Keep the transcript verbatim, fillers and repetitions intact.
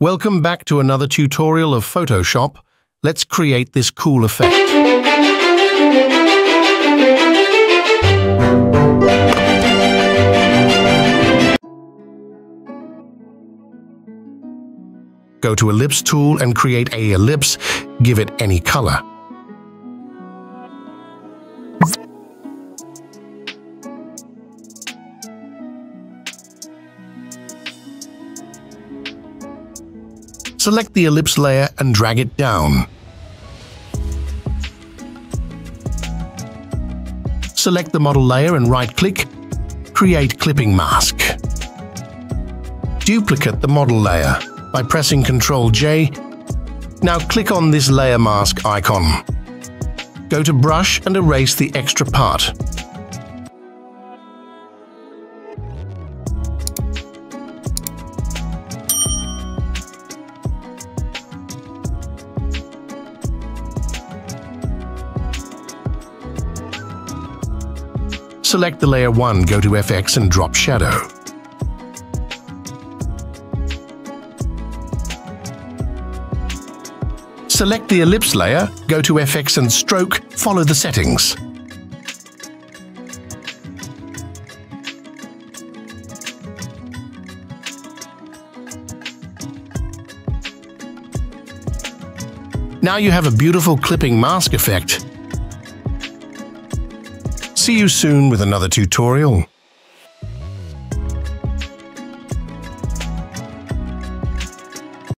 Welcome back to another tutorial of Photoshop. Let's create this cool effect. Go to Ellipse tool and create a ellipse. Give it any color. Select the ellipse layer and drag it down. Select the model layer and right-click. Create clipping mask. Duplicate the model layer by pressing control J. Now click on this layer mask icon. Go to brush and erase the extra part. Select the layer one, go to F X and drop shadow. Select the ellipse layer, go to F X and stroke, follow the settings. Now you have a beautiful clipping mask effect. See you soon with another tutorial.